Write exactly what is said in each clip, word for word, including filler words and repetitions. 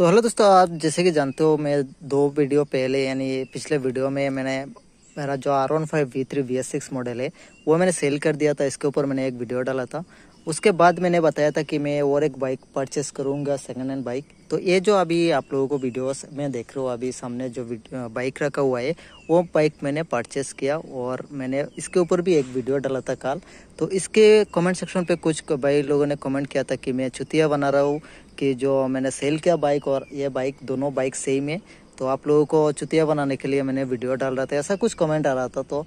तो हेलो दोस्तों, आप जैसे कि जानते हो मैं दो वीडियो पहले यानी पिछले वीडियो में मैंने मेरा जो R fifteen V three B S six model है वो मैंने सेल कर दिया था। इसके ऊपर मैंने एक वीडियो डाला था। उसके बाद मैंने बताया था कि मैं और एक बाइक परचेस करूंगा, सेकेंड हैंड बाइक। तो ये जो अभी आप लोगों को वीडियोस में देख रहे हो, अभी सामने जो बाइक रखा हुआ है वो बाइक मैंने परचेस किया और मैंने इसके ऊपर भी एक वीडियो डाला था कल। तो इसके कमेंट सेक्शन पे कुछ भाई लोगों ने कमेंट किया था कि मैं चुतिया बना रहा हूँ कि जो मैंने सेल किया बाइक और ये बाइक दोनों बाइक सेम है, तो आप लोगों को चुतिया बनाने के लिए मैंने वीडियो डाल रहा था, ऐसा कुछ कमेंट आ रहा था। तो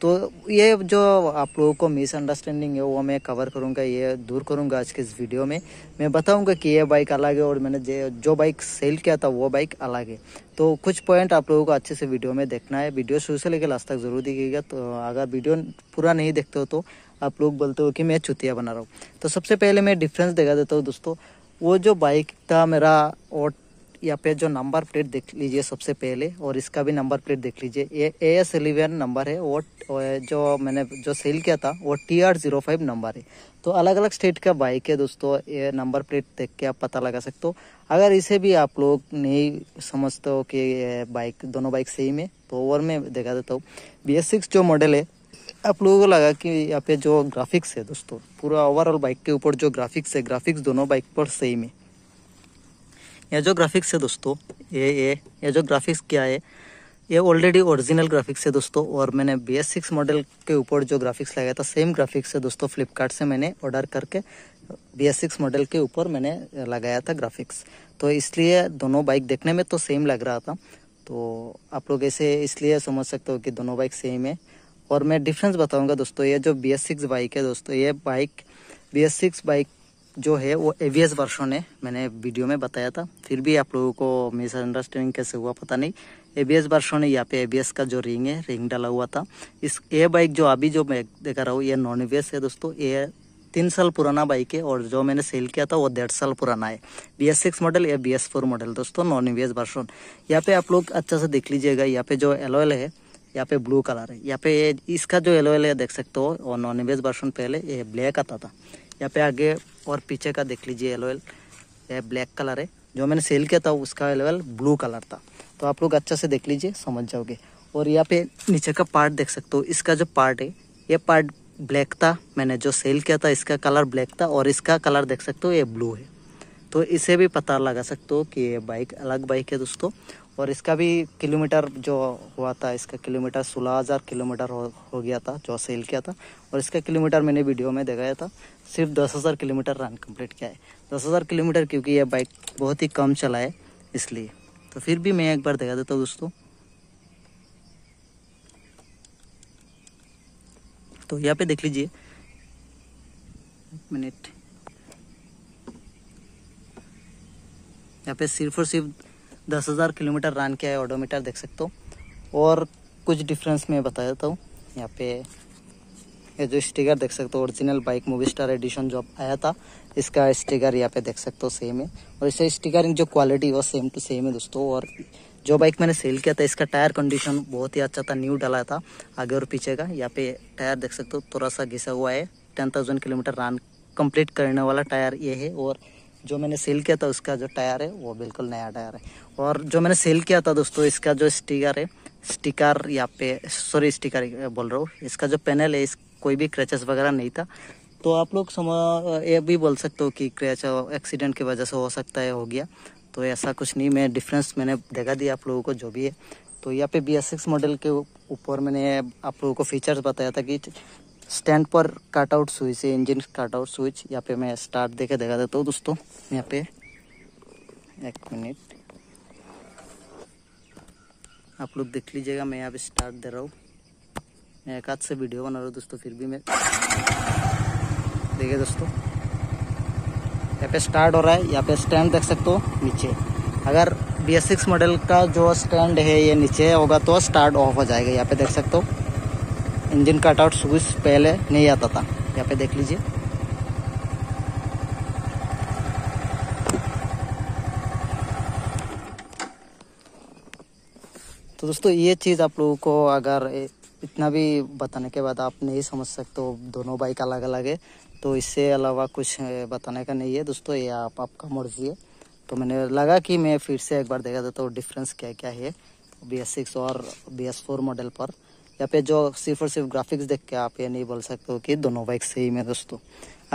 तो ये जो आप लोगों को मिसअंडरस्टैंडिंग है वो मैं कवर करूंगा, ये दूर करूंगा। आज के इस वीडियो में मैं बताऊंगा कि ये बाइक अलग है और मैंने जो बाइक सेल किया था वो बाइक अलग है। तो कुछ पॉइंट आप लोगों को अच्छे से वीडियो में देखना है, वीडियो शुरू से लेकर लास्ट तक जरूर देखिएगा। तो अगर वीडियो पूरा नहीं देखते हो तो आप लोग बोलते हो कि मैं चुतिया बना रहा हूँ। तो सबसे पहले मैं डिफरेंस दिखा देता हूँ दोस्तों। वो जो बाइक था मेरा, और यहाँ पे जो नंबर प्लेट देख लीजिए सबसे पहले, और इसका भी नंबर प्लेट देख लीजिए, ये ए एस एलेवन नंबर है और जो मैंने जो सेल किया था वो T R zero five number है। तो अलग अलग स्टेट का बाइक है दोस्तों, ये नंबर प्लेट देख के आप पता लगा सकते हो। अगर इसे भी आप लोग नहीं समझते हो कि ये बाइक दोनों बाइक सेम है तो और मैं दिखा देता हूँ। बी एस सिक्स जो मॉडल है, आप लोगों को लगा कि यहाँ पे जो ग्राफिक्स है दोस्तों, पूरा ओवरऑल बाइक के ऊपर जो ग्राफिक्स है, ग्राफिक्स दोनों बाइक पर सेम है। यह जो ग्राफिक्स है दोस्तों, ये ये यह जो ग्राफिक्स क्या है, ये ऑलरेडी ओरिजिनल ग्राफिक्स है दोस्तों। और मैंने बी एस सिक्स मॉडल के ऊपर जो ग्राफिक्स लगाया था सेम ग्राफिक्स है दोस्तों। फ्लिपकार्ट से मैंने ऑर्डर करके बी एस सिक्स मॉडल के ऊपर मैंने लगाया था ग्राफिक्स, तो इसलिए दोनों बाइक देखने में तो सेम लग रहा था। तो आप लोग ऐसे इसलिए समझ सकते हो कि दोनों बाइक सेम है। और मैं डिफरेंस बताऊँगा दोस्तों। ये जो बी एस सिक्स बाइक है दोस्तों, ये bike B S six bike जो है वो एवीएस वर्जन है, मैंने वीडियो में बताया था। फिर भी आप लोगों को मिसअंडरस्टैंडिंग कैसे हुआ पता नहीं। एवीएस वर्जन है, यहाँ पे एवीएस का जो रिंग है, रिंग डाला हुआ था। इस ये बाइक जो अभी जो मैं दिखा रहा हूँ ये नॉन एवीएस है दोस्तों। ये तीन साल पुराना बाइक है और जो मैंने सेल किया था वो डेढ़ साल पुराना है। बी एस सिक्स मॉडल या बी एस फोर मॉडल दोस्तों, नॉन एवीएस वर्जन। यहाँ पे आप लोग अच्छा से देख लीजिएगा, यहाँ पे जो एलॉय है, यहाँ पे ब्लू कलर है, यहाँ पे इसका जो एलॉय है देख सकते हो। और नॉन एवीएस वर्जन पहले ये ब्लैक आता था। यहाँ पे आगे और पीछे का देख लीजिए एलॉयल, ये ब्लैक कलर है। जो मैंने सेल किया था उसका एलॉयल ब्लू कलर था। तो आप लोग अच्छा से देख लीजिए, समझ जाओगे। और यहाँ पे नीचे का पार्ट देख सकते हो, इसका जो पार्ट है ये पार्ट ब्लैक था, मैंने जो सेल किया था इसका कलर ब्लैक था। और इसका कलर देख सकते हो ये ब्लू है। तो इसे भी पता लगा सकते हो कि ये बाइक अलग बाइक है दोस्तों। और इसका भी किलोमीटर जो हुआ था, इसका किलोमीटर सोलह हज़ार किलोमीटर हो, हो गया था जो सेल किया था। और इसका किलोमीटर मैंने वीडियो में दिखाया था, सिर्फ दस हज़ार किलोमीटर रन कंप्लीट किया है। दस हज़ार किलोमीटर, क्योंकि यह बाइक बहुत ही कम चला है इसलिए। तो फिर भी मैं एक बार दिखा देता हूँ दोस्तों। तो यहाँ पे देख लीजिए, एक मिनट, यहाँ पे सिर्फ और सिर्फ दस हज़ार किलोमीटर रन किया है, ऑडोमीटर देख सकते हो। और कुछ डिफरेंस मैं बता देता हूँ। यहाँ पे ये जो स्टिकर देख सकते हो, ओरिजिनल बाइक मूवीस्टार एडिशन जो आया था इसका स्टिकर यहाँ पे देख सकते हो, सेम है। और इससे स्टिकरिंग जो क्वालिटी वो सेम टू सेम है दोस्तों। और जो बाइक मैंने सेल किया था इसका टायर कंडीशन बहुत ही अच्छा था, न्यू डाला था आगे और पीछे का। यहाँ पे टायर देख सकते हो थोड़ा सा घिसा हुआ है। Ten thousand kilometre run complete करने वाला टायर ये है। और जो मैंने सेल किया था उसका जो टायर है वो बिल्कुल नया टायर है। और जो मैंने सेल किया था दोस्तों, इसका जो स्टिकर है, स्टिकर यहाँ पे सॉरी स्टिकर बोल रहा हूँ, इसका जो पैनल है इस कोई भी क्रैचेस वगैरह नहीं था। तो आप लोग समझ ये भी बोल सकते हो कि क्रैच एक्सीडेंट की वजह से हो सकता है, हो गया। तो ऐसा कुछ नहीं, मैं डिफरेंस मैंने दिखा दिया आप लोगों को जो भी है। तो यहाँ पे बी एस सिक्स मॉडल के ऊपर मैंने आप लोगों को फीचर्स बताया था कि स्टैंड पर कट आउट स्विच है, इंजन कट आउट स्विच। यहाँ पे मैं स्टार्ट देके दिखा देता हूँ दोस्तों। यहाँ पे एक मिनट, आप लोग देख लीजिएगा, मैं यहाँ पे स्टार्ट दे रहा हूँ। मैं एक हाथ से वीडियो बना रहा हूँ दोस्तों, फिर भी मैं देखिए दोस्तों, यहाँ पे स्टार्ट हो रहा है। यहाँ पे स्टैंड देख सकते हो नीचे, अगर बी एस सिक्स मॉडल का जो स्टैंड है ये नीचे होगा तो स्टार्ट ऑफ हो जाएगा। यहाँ पे देख सकते हो इंजन कट आउट स्विच पहले नहीं आता था, यहाँ पे देख लीजिए। तो दोस्तों ये चीज़ आप लोगों को अगर इतना भी बताने के बाद आप नहीं समझ सकते हो दोनों बाइक अलग अलग है, तो इससे अलावा कुछ बताने का नहीं है दोस्तों। ये आप आपका मर्जी है। तो मैंने लगा कि मैं फिर से एक बार देखा था तो डिफरेंस क्या क्या है बी एस सिक्स और बी एस फोर मॉडल पर। यहाँ पे जो सिर्फ और सिर्फ ग्राफिक्स देख के आप ये नहीं बोल सकते हो कि दोनों बाइक सेम है दोस्तों।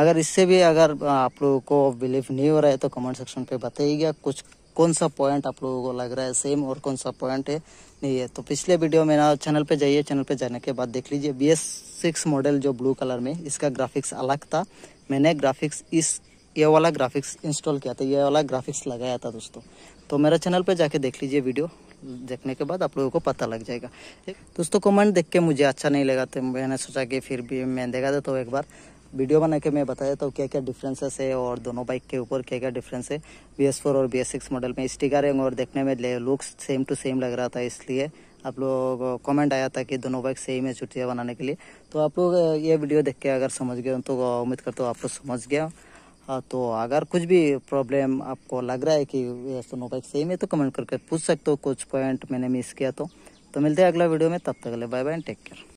अगर इससे भी अगर आप लोगों को बिलीव नहीं हो रहा है तो कमेंट सेक्शन पे बताइएगा कुछ कौन सा पॉइंट आप लोगों को लग रहा है सेम और कौन सा पॉइंट है नहीं है। तो पिछले वीडियो में ना चैनल पे जाइए, चैनल पे जाने के बाद देख लीजिए बी एस सिक्स मॉडल जो ब्लू कलर में, इसका ग्राफिक्स अलग था। मैंने ग्राफिक्स इस ये वाला ग्राफिक्स इंस्टॉल किया था, ये वाला ग्राफिक्स लगाया था दोस्तों। तो मेरा चैनल पे जाके देख लीजिए, वीडियो देखने के बाद आप लोगों को पता लग जाएगा दोस्तों। कमेंट देख के मुझे अच्छा नहीं लगा तो मैंने सोचा कि फिर भी मैं देखा था तो एक बार वीडियो बना के मैं बता देता हूँ क्या क्या डिफरेंसेस है और दोनों बाइक के ऊपर क्या क्या डिफरेंस है। बी एस फोर और बी एस सिक्स मॉडल में स्टिकरिंग और देखने में लुक्स सेम टू सेम लग रहा था, इसलिए आप लोग कमेंट आया था कि दोनों बाइक सेम है चुटिया बनाने के लिए। तो आप लोग ये वीडियो देख के अगर समझ गए तो उम्मीद करता हूँ आप लोग समझ गया। तो अगर कुछ भी प्रॉब्लम आपको लग रहा है कि ये दोनों बाइक सेम है तो कमेंट करके पूछ सकते हो, कुछ पॉइंट मैंने मिस किया तो। तो मिलते हैं अगला वीडियो में, तब तक के लिए बाय बाय, टेक केयर।